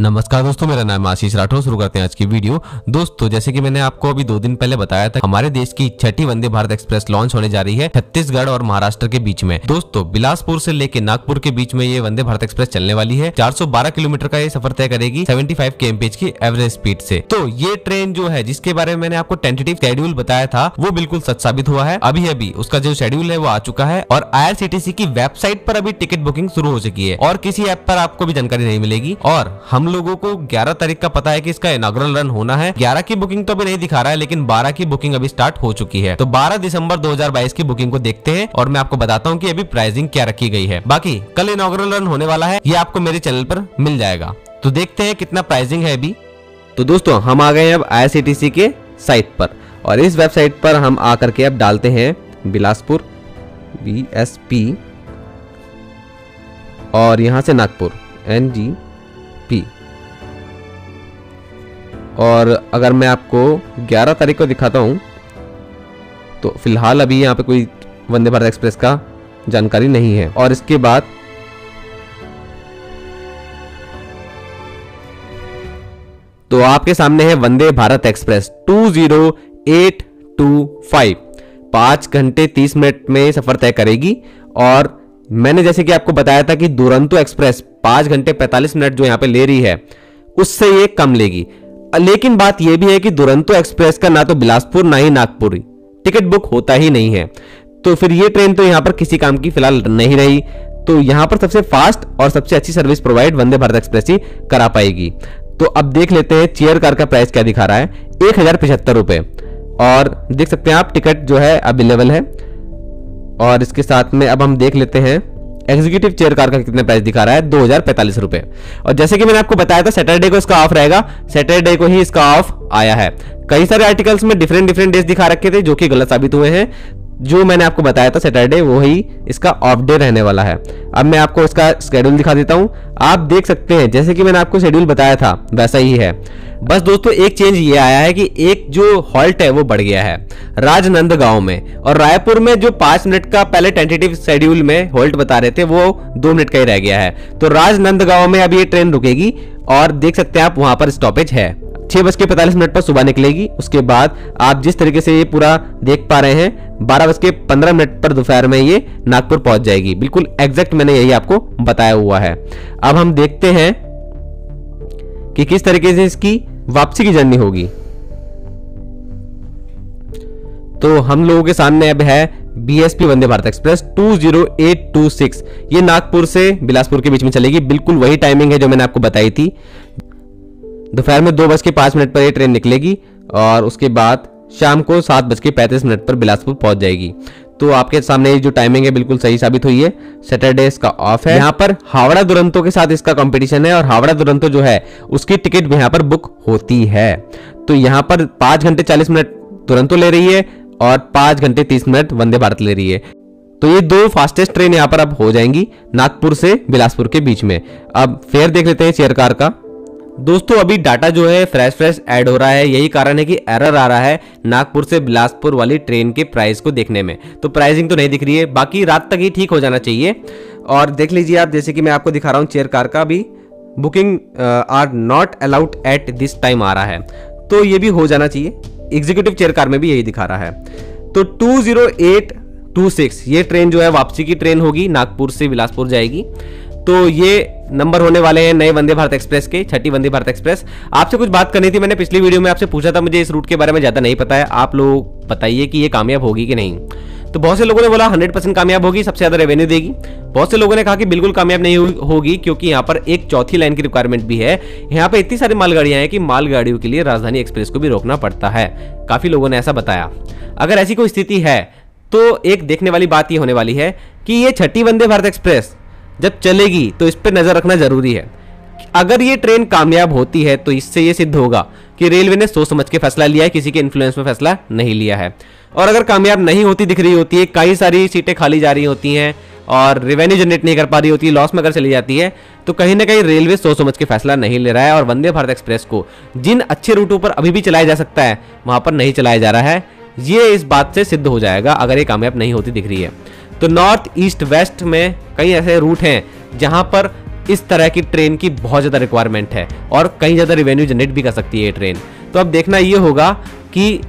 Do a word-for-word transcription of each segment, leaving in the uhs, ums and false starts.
नमस्कार दोस्तों, मेरा नाम आशीष राठौर। शुरू करते हैं आज की वीडियो। दोस्तों, जैसे कि मैंने आपको अभी दो दिन पहले बताया था, हमारे देश की छठी वंदे भारत एक्सप्रेस लॉन्च होने जा रही है छत्तीसगढ़ और महाराष्ट्र के बीच में। दोस्तों, बिलासपुर से लेकर नागपुर के बीच में ये वंदे भारत एक्सप्रेस चलने वाली है। चार सौ बारह किलोमीटर का ये सफर तय करेगी पचहत्तर केएमपीएच की एवरेज स्पीड से। तो ये ट्रेन जो है, जिसके बारे में मैंने आपको टेंटेटिव शेड्यूल बताया था, वो बिल्कुल सच साबित हुआ है। अभी अभी उसका जो शेड्यूल है वो आ चुका है और I R C T C की वेबसाइट पर अभी टिकट बुकिंग शुरू हो चुकी है और किसी ऐप पर आपको भी जानकारी नहीं मिलेगी। और हम लोगों को ग्यारह तारीख का पता है कि इसका इनॉग्रल रन होना है। ग्यारह की बुकिंग तो अभी नहीं दिखा रहा है, लेकिन बारह की बुकिंग अभी स्टार्ट हो चुकी है। तो बारह दिसंबर दो हज़ार बाईस की बुकिंग को देखते हैं और मैं आपको बताता हूं कि अभी प्राइसिंग क्या रखी गई है। बाकी कल इनॉग्रल रन होने वाला है, ये आपको मेरे चैनल पर मिल जाएगा। तो देखते हैं कितना प्राइसिंग है अभी। तो दोस्तों, हम आ गए अब I R C T C के साइट पर और इस वेबसाइट पर हम आकर के अब डालते हैं बिलासपुर बी एस पी और यहाँ से नागपुर एन जी पी। और अगर मैं आपको ग्यारह तारीख को दिखाता हूं तो फिलहाल अभी यहाँ पे कोई वंदे भारत एक्सप्रेस का जानकारी नहीं है। और इसके बाद तो आपके सामने है Vande Bharat express two zero eight two five, पाँच घंटे तीस मिनट में सफर तय करेगी। और मैंने जैसे कि आपको बताया था कि दुरंतो एक्सप्रेस पाँच घंटे पैंतालीस मिनट जो यहाँ पे ले रही है, उससे ये कम लेगी। लेकिन बात यह भी है कि दुरंतो एक्सप्रेस का ना तो बिलासपुर ना ही नागपुर टिकट बुक होता ही नहीं है। तो फिर ये ट्रेन तो यहाँ पर किसी काम की फिलहाल नहीं रही। तो यहाँ पर सबसे फास्ट और सबसे अच्छी service provide Vande Bharat express ही करा पाएगी। तो अब देख लेते हैं चेयर कार का प्राइस क्या दिखा रहा है, एक हजार पचहत्तर रुपये। और देख सकते हैं आप टिकट जो है अवेलेबल है। और इसके साथ में अब हम देख लेते हैं एग्जीक्यूटिव चेयर कार का कितना प्राइस दिखा रहा है, दो हजार पैंतालीस रुपए। और जैसे कि मैंने आपको बताया था सैटरडे को इसका ऑफ रहेगा, सैटरडे को ही इसका ऑफ आया है। कई सारे आर्टिकल्स में डिफरेंट डिफरेंट डेज दिखा रखे थे जो कि गलत साबित हुए हैं। जो मैंने आपको बताया था सैटरडे, वो ही इसका ऑफ डे रहने वाला है। अब मैं आपको इसका शेड्यूल दिखा देता हूँ। आप देख सकते हैं जैसे कि मैंने आपको शेड्यूल बताया था वैसा ही है। बस दोस्तों, एक चेंज ये आया है कि एक जो हॉल्ट है वो बढ़ गया है राजनंदगांव में। और रायपुर में जो पाँच मिनट का पहले टेंटेटिव शेड्यूल में हॉल्ट बता रहे थे, वो दो मिनट का ही रह गया है। तो राजनंदगांव में अब ये ट्रेन रुकेगी और देख सकते हैं आप वहाँ पर स्टॉपेज है, छह बज के पैंतालीस मिनट पर सुबह निकलेगी। उसके बाद आप जिस तरीके से ये पूरा देख पा रहे हैं, बारह बज के पंद्रह मिनट पर दोपहर में ये नागपुर पहुंच जाएगी। बिल्कुल एग्जैक्ट मैंने यही आपको बताया हुआ है। अब हम देखते हैं कि किस तरीके से इसकी वापसी की जर्नी होगी। तो हम लोगों के सामने अब है BSP Vande Bharat express two zero eight two six. ये नागपुर से बिलासपुर के बीच में चलेगी। बिल्कुल वही टाइमिंग है जो मैंने आपको बताई थी। दोपहर में दो बज के पाँच मिनट पर यह ट्रेन निकलेगी और उसके बाद शाम को सात बज के पैंतीस मिनट पर बिलासपुर पहुंच जाएगी। तो आपके सामने जो टाइमिंग है बिल्कुल सही साबित हुई है। सैटरडे इसका ऑफ है। यहाँ पर हावड़ा दुरंतो के साथ इसका कंपटीशन है और हावड़ा दुरंतो जो है उसकी टिकट भी यहाँ पर बुक होती है। तो यहाँ पर पाँच घंटे चालीस मिनट दुरंतो ले रही है और पाँच घंटे तीस मिनट वंदे भारत ले रही है। तो ये दो फास्टेस्ट ट्रेन यहाँ पर अब हो जाएंगी नागपुर से बिलासपुर के बीच में। अब फेयर देख लेते हैं चेयर कार का। दोस्तों, अभी डाटा जो है फ्रेश फ्रेश ऐड हो रहा है, यही कारण है कि एरर आ रहा है नागपुर से बिलासपुर वाली ट्रेन के प्राइस को देखने में। तो प्राइसिंग तो नहीं दिख रही है, बाकी रात तक ही ठीक हो जाना चाहिए। और देख लीजिए आप, जैसे कि मैं आपको दिखा रहा हूँ चेयर कार का भी booking are not allowed at this time आ रहा है। तो ये भी हो जाना चाहिए। एग्जीक्यूटिव चेयर कार में भी यही दिखा रहा है। तो two zero eight two six ये ट्रेन जो है वापसी की ट्रेन होगी, नागपुर से बिलासपुर जाएगी। तो ये नंबर होने वाले हैं नए वंदे भारत एक्सप्रेस के, छठी वंदे भारत एक्सप्रेस। आपसे कुछ बात करनी थी, मैंने पिछली वीडियो में आपसे पूछा था, मुझे इस रूट के बारे में ज़्यादा नहीं पता है, आप लोग बताइए कि ये कामयाब होगी कि नहीं। तो बहुत से लोगों ने बोला हंड्रेड परसेंट कामयाब होगी, सबसे ज़्यादा रेवेन्यू देगी। बहुत से लोगों ने कहा कि बिल्कुल कामयाब नहीं होगी, क्योंकि यहाँ पर एक चौथी लाइन की रिक्वायरमेंट भी है। यहाँ पर इतनी सारी मालगाड़ियाँ हैं कि मालगाड़ियों के लिए राजधानी एक्सप्रेस को भी रोकना पड़ता है, काफ़ी लोगों ने ऐसा बताया। अगर ऐसी कोई स्थिति है तो एक देखने वाली बात ये होने वाली है कि ये छठी वंदे भारत एक्सप्रेस जब चलेगी तो इस पर नज़र रखना जरूरी है। अगर ये ट्रेन कामयाब होती है तो इससे ये सिद्ध होगा कि रेलवे ने सोच समझ के फैसला लिया है, किसी के इन्फ्लुएंस में फैसला नहीं लिया है। और अगर कामयाब नहीं होती दिख रही होती है, कई सारी सीटें खाली जा रही होती हैं और रेवेन्यू जनरेट नहीं कर पा रही होती है, लॉस में अगर चली जाती है, तो कहीं ना कहीं रेलवे सोच समझ के फैसला नहीं ले रहा है। और वंदे भारत एक्सप्रेस को जिन अच्छे रूटों पर अभी भी चलाया जा सकता है वहाँ पर नहीं चलाया जा रहा है, ये इस बात से सिद्ध हो जाएगा अगर ये कामयाब नहीं होती दिख रही है। तो नॉर्थ ईस्ट वेस्ट में कई ऐसे रूट हैं जहां पर इस तरह की ट्रेन की बहुत ज़्यादा रिक्वायरमेंट है और कहीं ज़्यादा रिवेन्यू जनरेट भी कर सकती है ये ट्रेन। तो अब देखना ये होगा कि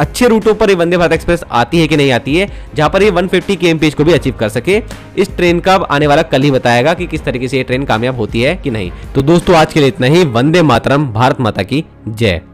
अच्छे रूटों पर ये वंदे भारत एक्सप्रेस आती है कि नहीं आती है, जहां पर ये एक सौ पचास के एम पी एच को भी अचीव कर सके। इस ट्रेन का आने वाला कल ही बताएगा कि किस तरीके से ये ट्रेन कामयाब होती है कि नहीं। तो दोस्तों आज के लिए इतना ही। वंदे मातरम, भारत माता की जय।